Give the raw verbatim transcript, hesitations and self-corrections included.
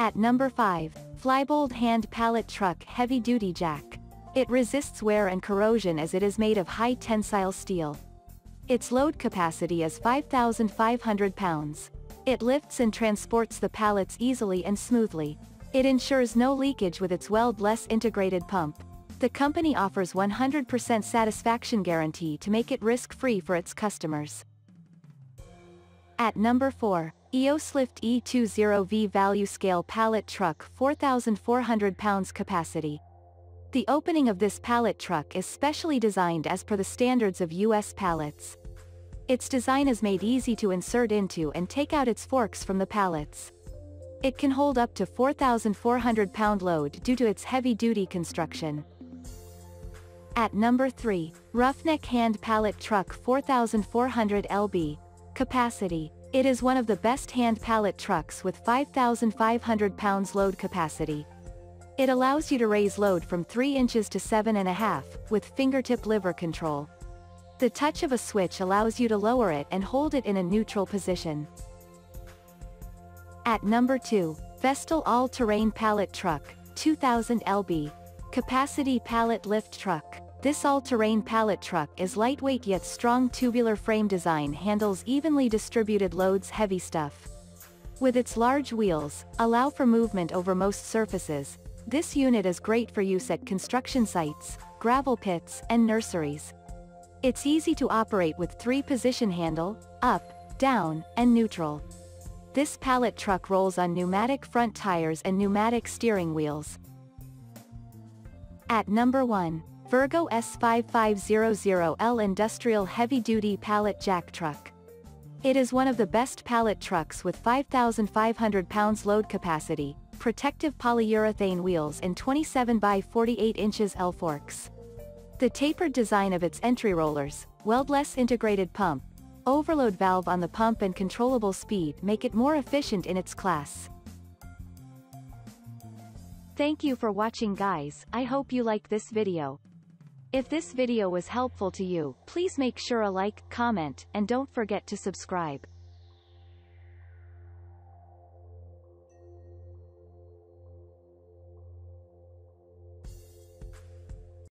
At number five, Flybold Hand Pallet Truck Heavy Duty Jack. It resists wear and corrosion as it is made of high tensile steel. Its load capacity is five thousand five hundred pounds. It lifts and transports the pallets easily and smoothly. It ensures no leakage with its weld-less integrated pump. The company offers one hundred percent satisfaction guarantee to make it risk-free for its customers. At number four, Eoslift E twenty V Value Scale Pallet Truck four thousand four hundred pounds Capacity. The opening of this pallet truck is specially designed as per the standards of U S pallets. Its design is made easy to insert into and take out its forks from the pallets. It can hold up to four thousand four hundred pound load due to its heavy-duty construction. At number three, Roughneck Hand Pallet Truck four thousand four hundred pounds Capacity. It is one of the best hand pallet trucks with five thousand five hundred pounds load capacity. It allows you to raise load from three inches to seven and a half, with fingertip lever control. The touch of a switch allows you to lower it and hold it in a neutral position. At number two, Vestil All-Terrain Pallet Truck, two thousand pounds, Capacity Pallet Lift Truck. This all-terrain pallet truck is lightweight yet strong. Tubular frame design handles evenly distributed loads, heavy stuff. With its large wheels, allow for movement over most surfaces. This unit is great for use at construction sites, gravel pits, and nurseries. It's easy to operate with three-position handle, up, down, and neutral. This pallet truck rolls on pneumatic front tires and pneumatic steering wheels. At number one, Vergo S five five hundred L Industrial Heavy Duty Pallet Jack Truck. It is one of the best pallet trucks with five thousand five hundred pounds load capacity, protective polyurethane wheels and twenty-seven by forty-eight inches L forks. The tapered design of its entry rollers, weldless integrated pump, overload valve on the pump and controllable speed make it more efficient in its class. Thank you for watching, guys. I hope you like this video. If this video was helpful to you, please make sure a like, comment, and don't forget to subscribe.